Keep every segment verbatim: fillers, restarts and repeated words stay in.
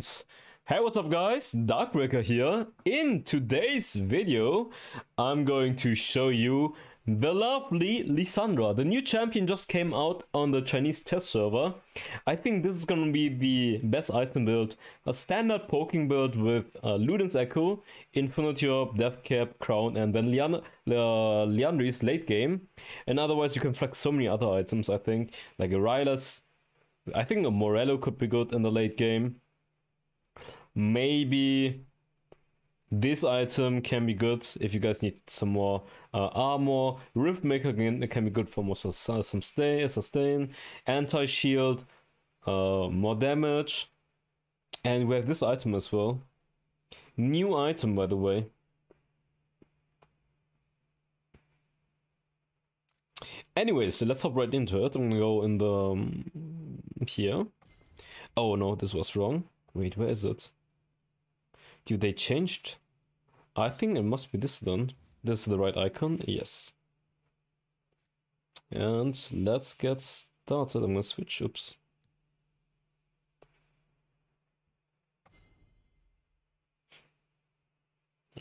Legends. Hey, what's up guys, Darkbreaker here. In today's video, I'm going to show you the lovely Lissandra. The new champion just came out on the Chinese test server. I think this is going to be the best item build. A standard poking build with uh, Luden's Echo, Infinity Orb, Deathcap, Crown, and then Liand uh, Liandry's late game. And otherwise you can flex so many other items, I think. Like a Rylai's. I think a Morello could be good in the late game. Maybe this item can be good if you guys need some more uh, armor. Riftmaker can, can be good for more sus some stay, sustain, anti-shield, uh, more damage. And we have this item as well. New item, by the way. Anyways, so let's hop right into it. I'm gonna go in the... Um, here. Oh no, this was wrong. Wait, where is it? Dude, they changed? I think it must be this then. This is the right icon, yes. And let's get started. I'm gonna switch, oops.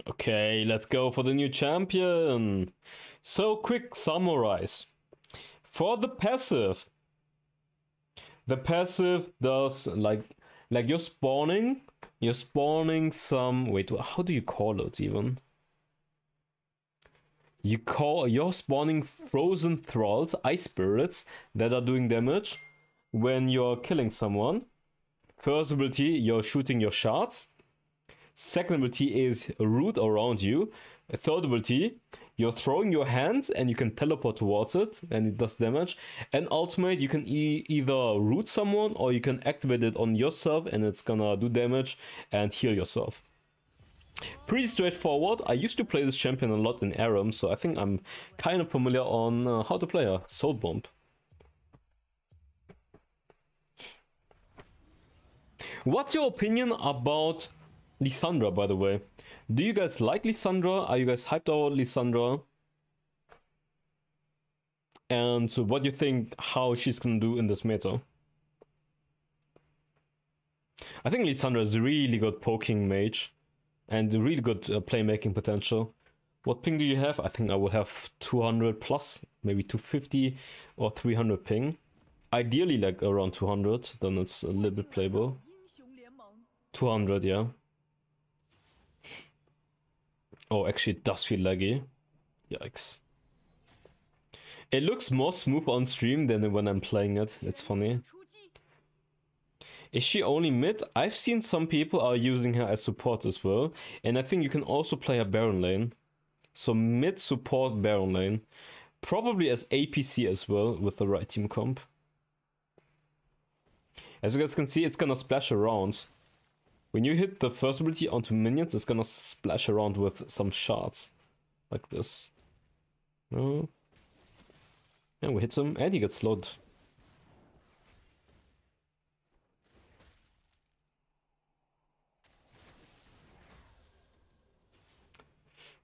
Okay, let's go for the new champion. So, quick summarize. For the passive, the passive does like, like you're spawning, you're spawning some, wait, how do you call it even? You call, you're spawning frozen thralls, ice spirits, that are doing damage when you're killing someone. First ability, you're shooting your shards. Second ability is a root around you. Third ability, you're throwing your hand and you can teleport towards it and it does damage. And ultimate, you can e either root someone or you can activate it on yourself and it's gonna do damage and heal yourself. Pretty straightforward. I used to play this champion a lot in Aram, so I think I'm kind of familiar on uh, how to play her. Soul Bomb. What's your opinion about Lissandra, by the way? Do you guys like Lissandra? Are you guys hyped about Lissandra? And so what do you think how she's gonna do in this meta? I think Lissandra is really good poking mage and really good uh, playmaking potential. What ping do you have? I think I will have two hundred plus, maybe two fifty or three hundred ping. Ideally like around two hundred, then it's a little bit playable. two hundred, yeah. Oh, actually it does feel laggy. Yikes. It looks more smooth on stream than when I'm playing it. It's funny. Is she only mid? I've seen some people are using her as support as well. And I think you can also play her Baron lane. So mid, support, Baron lane. Probably as A P C as well with the right team comp. As you guys can see, it's gonna splash around. When you hit the first ability onto minions, it's gonna splash around with some shards. Like this. No. And we hit him, and he gets slowed.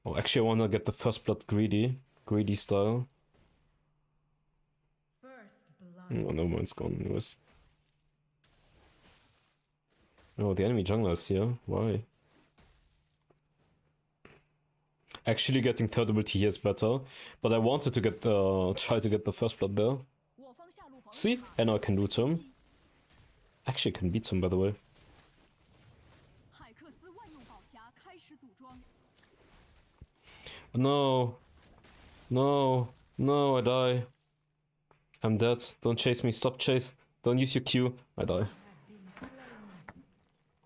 Oh, actually I wanna get the first blood greedy. Greedy style. Oh, no one's gone anyways. Oh, the enemy jungler is here. Why? Actually, getting third ability here is better, but I wanted to get the try to get the first blood there. See, and now I can root him. Actually, I can beat him by the way. No, no, no! I die. I'm dead. Don't chase me. Stop chase. Don't use your Q. I die.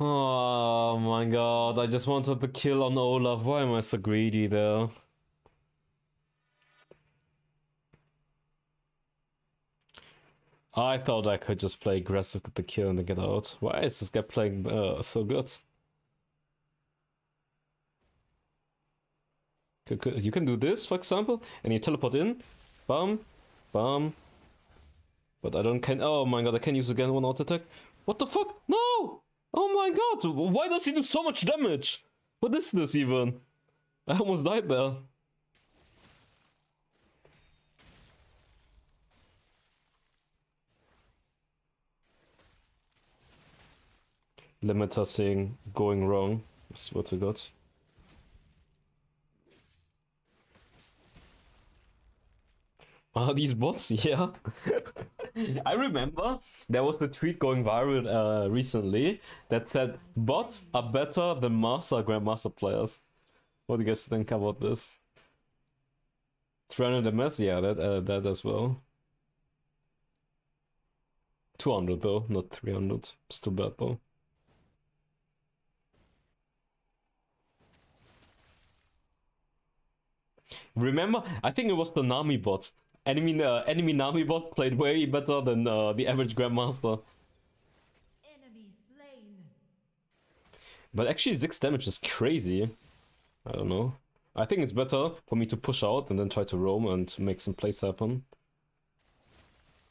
Oh my god, I just wanted the kill on Olaf. Why am I so greedy there? I thought I could just play aggressive with the kill and then get out. Why is this guy playing uh, so good? You can do this, for example, and you teleport in. Bam. Bam. But I don't can- oh my god, I can use again one auto attack. What the fuck? No! Oh my god, why does he do so much damage? What is this even? I almost died there. Limiter thing going wrong is what we got. Are these bots? Yeah. I remember there was a tweet going viral uh, recently that said bots are better than master grandmaster players. What do you guys think about this? three hundred M S, yeah, that uh, that as well. two hundred though, not three hundred. It's too bad though. Remember, I think it was the Nami bot. Enemy, uh, enemy Nami bot played way better than uh, the average Grandmaster. Enemy slain. But actually Ziggs damage is crazy. I don't know. I think it's better for me to push out and then try to roam and make some plays happen.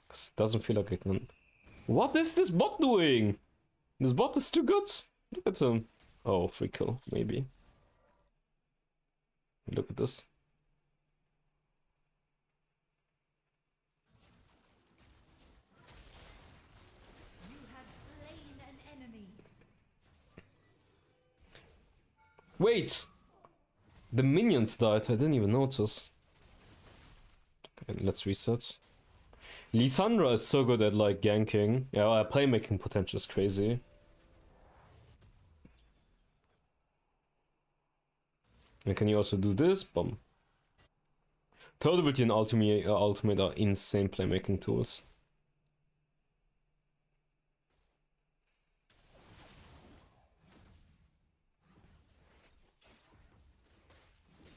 Because it doesn't feel like I can... What is this bot doing? This bot is too good. Look at him. Oh, free kill, maybe. Look at this. Wait! The minions died, I didn't even notice. Okay, let's reset. Lissandra is so good at like ganking. Yeah, her playmaking potential is crazy. And can you also do this? Boom. Toadability and ultimate, uh, ultimate are insane playmaking tools.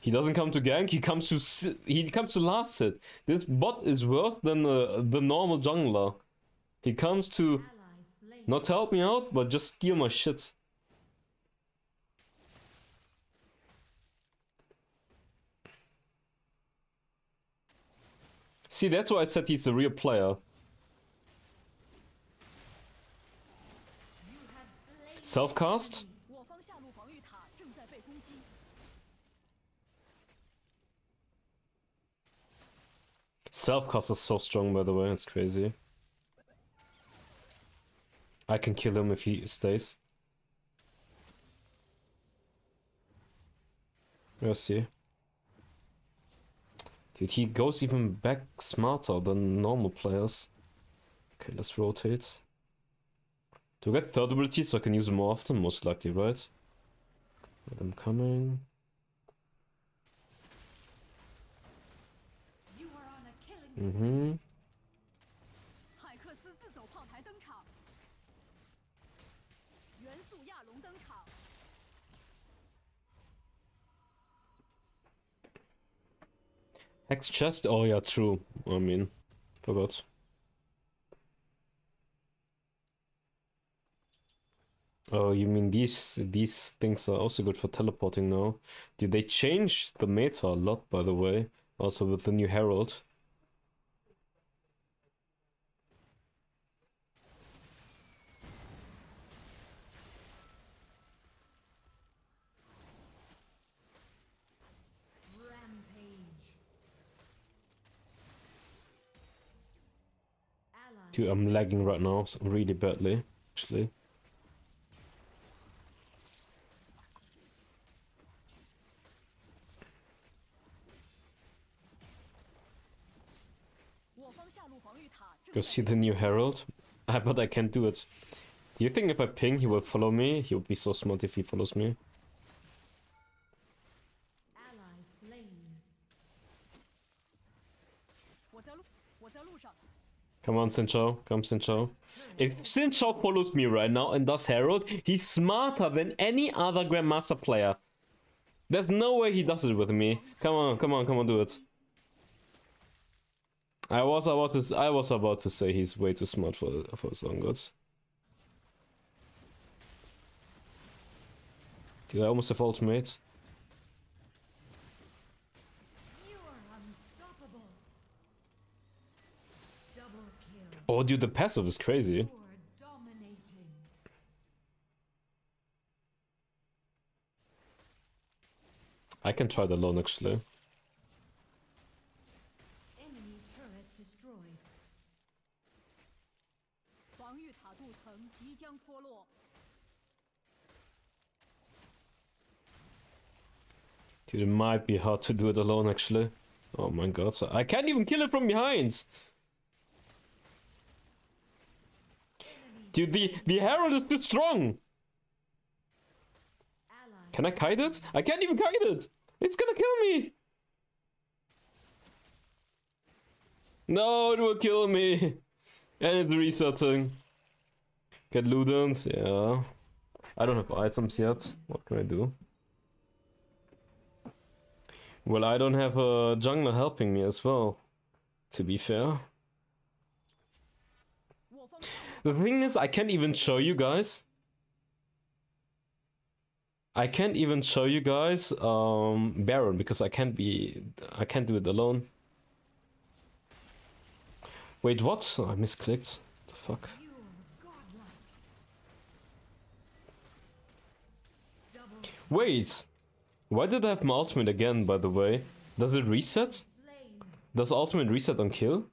He doesn't come to gank. He comes to sit, he comes to last hit. This bot is worse than uh, the normal jungler. He comes to not help me out, but just steal my shit. See, that's why I said he's a real player. Self cast. Self-cast is so strong, by the way, it's crazy. I can kill him if he stays. Where's he? Dude, he goes even back smarter than normal players. Okay, let's rotate. Do I get third ability so I can use him more often? Most likely, right? I'm coming. Mm-hmm. Hex chest? Oh yeah, true. I mean, forgot. Oh, you mean these these things are also good for teleporting now? Dude, they changed the meta a lot, by the way. Also with the new Herald. Dude, I'm lagging right now, so really badly, actually. Go see the new Herald? I bet I can't do it. Do you think if I ping he will follow me? He would be so smart if he follows me. Come on, Sincho. Come, Sincho. If Sincho follows me right now and does Herald, he's smarter than any other Grandmaster player. There's no way he does it with me. Come on, come on, come on, do it. I was about to. I was about to say he's way too smart for for his own good. Dude, I almost have ultimate. Oh, dude, the passive is crazy. I can try the lone, actually. Enemy turret destroyed. Dude, it might be hard to do it alone, actually. Oh my god, so I can't even kill it from behind! Dude, the, the Herald is too strong! Can I kite it? I can't even kite it! It's gonna kill me! No, it will kill me! And it's resetting. Get Luden's, yeah. I don't have items yet. What can I do? Well, I don't have a jungler helping me as well, to be fair. The thing is, I can't even show you guys. I can't even show you guys um, Baron, because I can't be... I can't do it alone. Wait, what? Oh, I misclicked. What the fuck? Wait! Why did I have my ultimate again, by the way? Does it reset? Does ultimate reset on kill?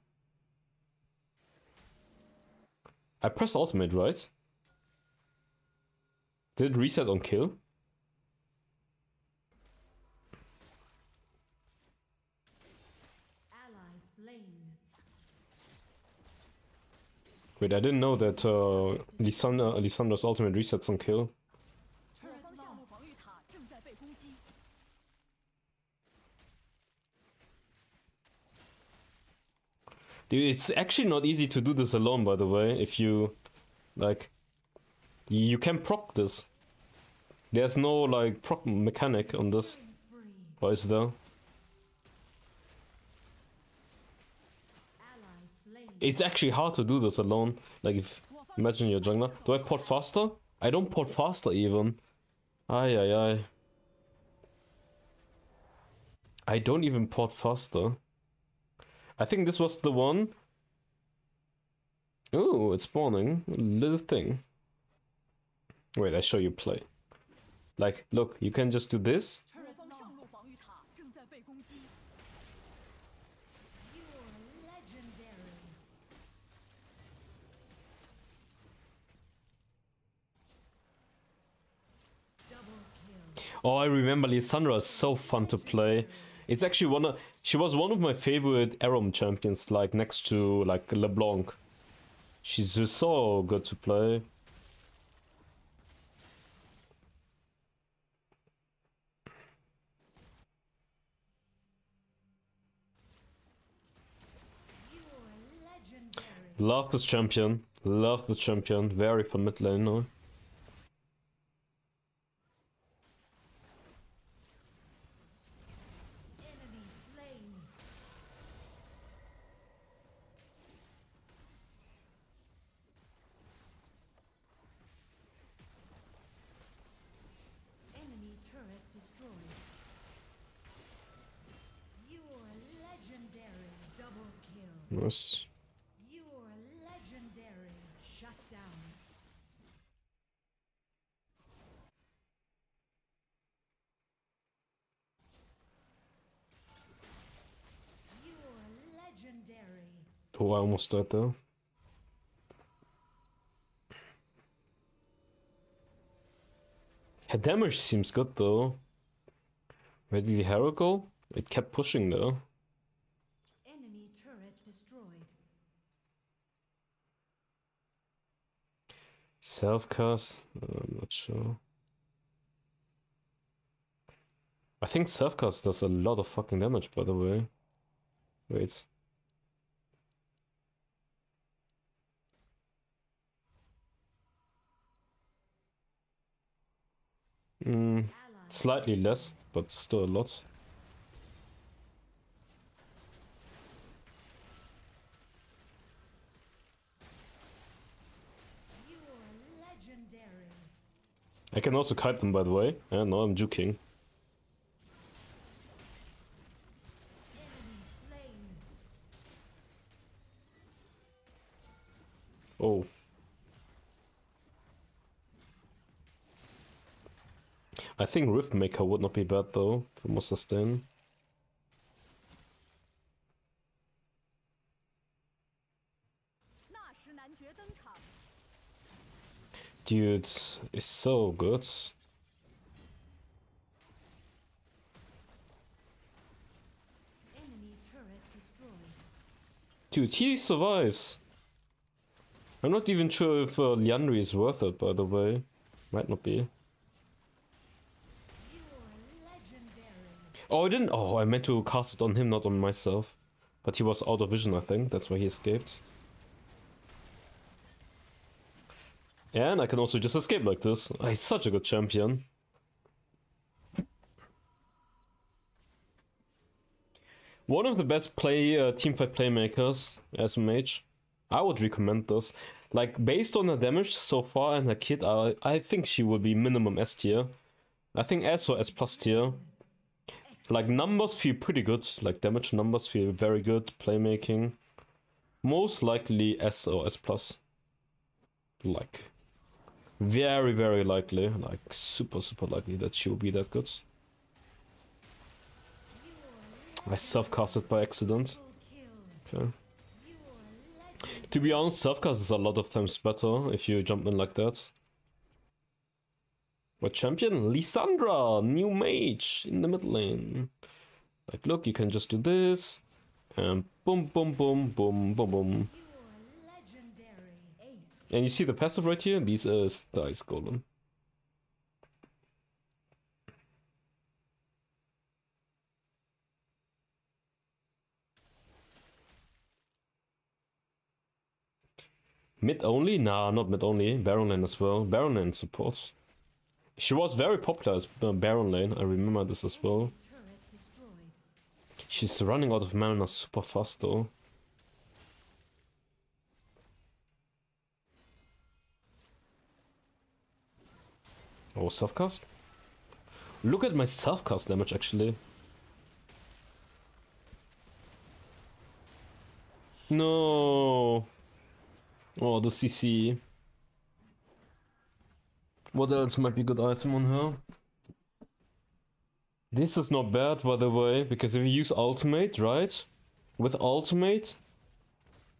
I pressed ultimate, right? Did it reset on kill? Wait, I didn't know that uh, Lissandra, Lissandra's ultimate resets on kill. Dude, it's actually not easy to do this alone, by the way. If you, like, you can proc this. There's no, like, proc mechanic on this. Or is there? It's actually hard to do this alone. Like, if, imagine you're jungler. Do I port faster? I don't port faster, even. Aye, aye, aye. I don't even port faster. I think this was the one. Ooh, it's spawning. Little thing. Wait, I show you play. Like, look, you can just do this. Oh, I remember Lissandra is so fun to play. It's actually one of... She was one of my favorite Aram champions, like, next to, like, LeBlanc. She's just so good to play. Love this champion. Love this champion. Very fun mid lane now. Nice. You're legendary. Shut down. You're legendary. Oh, I almost died there. Her damage seems good though. Where did the Herald go? It kept pushing there. Self-cast? Uh, I'm not sure. I think self-cast does a lot of fucking damage, by the way. Wait. Mm, slightly less, but still a lot. I can also kite them, by the way. Yeah, no, I'm juking. Oh. I think Riftmaker would not be bad, though, for more sustain. Dude, it's so good. dude, he survives. I'm not even sure if uh, Liandry is worth it, by the way. Might not be. Oh, I didn't. Oh, I meant to cast it on him, not on myself. But he was out of vision, I think. That's why he escaped. And I can also just escape like this. Oh, he's such a good champion. One of the best play uh, teamfight playmakers as a mage. I would recommend this. Like, based on her damage so far and her kit, I, I think she will be minimum S tier. I think S or S plus tier. Like, numbers feel pretty good. Like, damage numbers feel very good. Playmaking. Most likely S or S plus. Like, very, very likely. Like, super, super likely that she will be that good. I self-cast it by accident. Okay. To be honest, self-cast is a lot of times better if you jump in like that. What champion? Lissandra! New mage in the mid lane. Like, look, you can just do this. And boom, boom, boom, boom, boom, boom. And you see the passive right here? This is the Ice Golem. Mid only? Nah, not mid only. Baron lane as well. Baron lane support. She was very popular as Baron lane. I remember this as well. She's running out of mana super fast though. Oh, self-cast? Look at my self-cast damage actually. No. Oh, the C C. What else might be a good item on her? This is not bad, by the way, because if you use ultimate, right? With ultimate,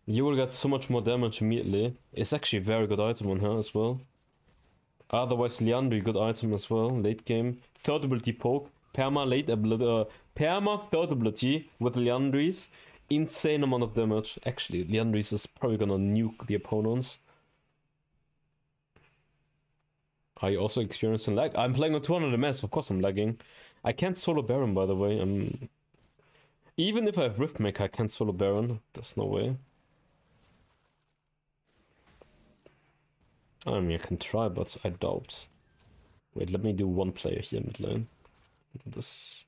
you will get so much more damage immediately. It's actually a very good item on her as well. Otherwise, Liandry, good item as well, late game. Third ability poke, perma late ability, uh, perma third ability with Liandry's. Insane amount of damage. Actually, Liandry's is probably gonna nuke the opponents. Are you also experiencing lag? I'm playing on two hundred M S, of course I'm lagging. I can't solo Baron, by the way. I'm... Even if I have Riftmaker, I can't solo Baron. There's no way. I mean, I can try, but I doubt. Wait, let me do one player here mid lane. Look at this.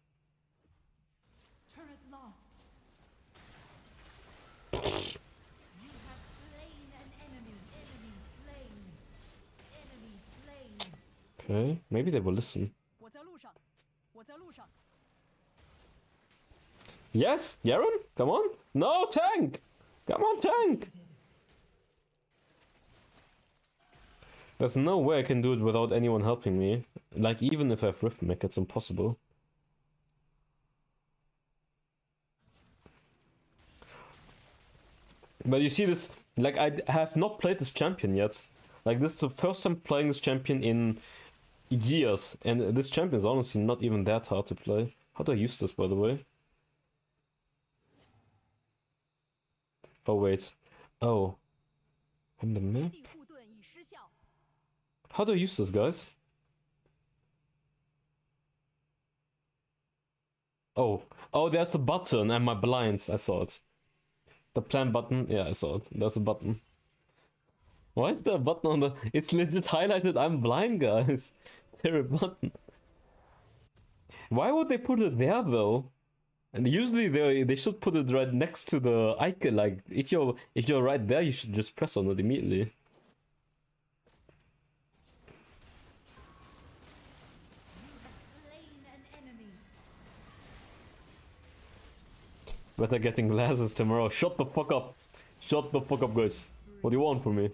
Okay, maybe they will listen. Yes, Yaren, come on. No, tank! Come on, tank! There's no way I can do it without anyone helping me. Like, even if I have Riftmaker, it's impossible. But you see this, like, I have not played this champion yet. Like, this is the first time playing this champion in years. And this champion is honestly not even that hard to play. How do I use this, by the way? Oh, wait. Oh. On the map? How do I use this, guys? Oh. Oh, there's a button. Am I blind? I saw it. The plan button. Yeah, I saw it. There's a button. Why is there a button on the... It's legit highlighted. I'm blind, guys. Terrible button. Why would they put it there, though? And usually they they should put it right next to the icon. Like, if you're, if you're right there, you should just press on it immediately. Better getting glasses tomorrow. Shut the fuck up. Shut the fuck up, guys. What do you want from me?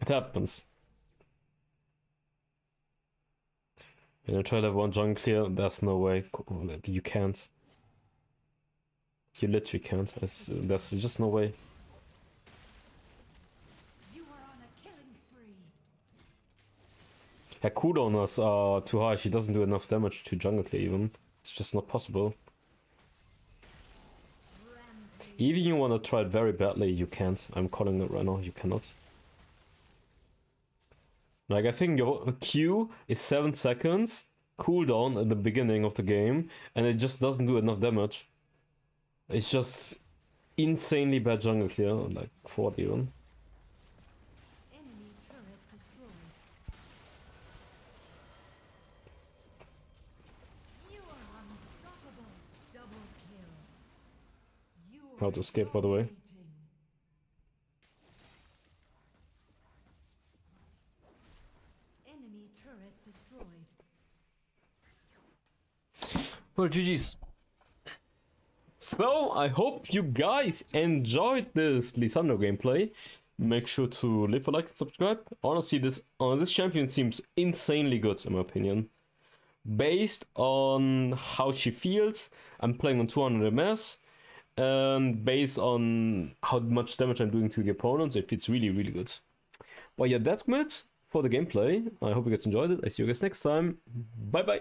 It happens. You know, try to have one jungle clear. There's no way. You can't. You literally can't. It's, there's just no way. You are on a killing spree. Her cooldowns are too high. She doesn't do enough damage to jungle clear even. It's just not possible. If you want to try it very badly, you can't. I'm calling it right now, you cannot. Like, I think your Q is seven seconds cooldown at the beginning of the game, and it just doesn't do enough damage. It's just insanely bad jungle clear, like forty even. How to escape, by the way. Enemy turret destroyed. Well, G G's. So, I hope you guys enjoyed this Lissandra gameplay. Make sure to leave a like and subscribe. Honestly, this uh, this champion seems insanely good, in my opinion. Based on how she feels, I'm playing on two hundred M S. And based on how much damage I'm doing to the opponents, it feels really, really good. But yeah, that's it for the gameplay. I hope you guys enjoyed it. I see you guys next time. Bye bye.